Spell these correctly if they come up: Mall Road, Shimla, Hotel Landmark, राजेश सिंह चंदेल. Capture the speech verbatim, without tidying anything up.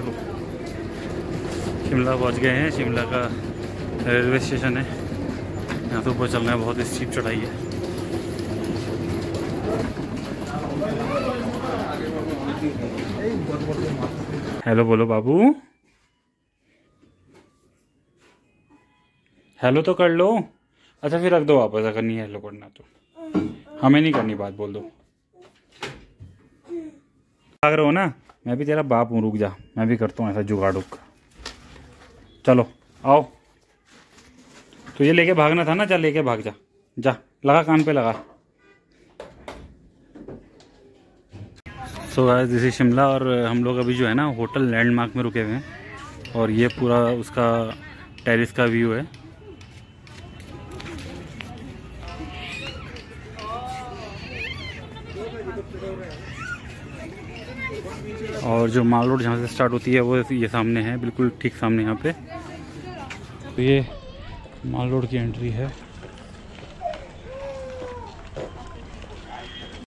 देखो शिमला पहुंच गए हैं। शिमला का रेलवे स्टेशन है, यहाँ से ऊपर चलना है। बहुत स्टीप चढ़ाई है। हेलो बोलो बाबू, हेलो तो कर लो। अच्छा फिर रख दो वापस, अगर नहीं हेलो करना तो हमें नहीं करनी बात, बोल दो। भाग रहे हो ना, मैं भी तेरा बाप हूँ, रुक जा, मैं भी करता हूँ ऐसा जुगाड़। रुक, चलो आओ। तुझे लेके भागना था ना, जा लेके भाग जा, जा लगा कान पे लगा। So guys this is Shimla और हम लोग अभी जो है ना होटल लैंडमार्क में रुके हुए हैं और ये पूरा उसका टेरेस का व्यू है। और जो माल रोड जहाँ से स्टार्ट होती है वो ये सामने है, बिल्कुल ठीक सामने यहाँ पे। तो ये माल रोड की एंट्री है।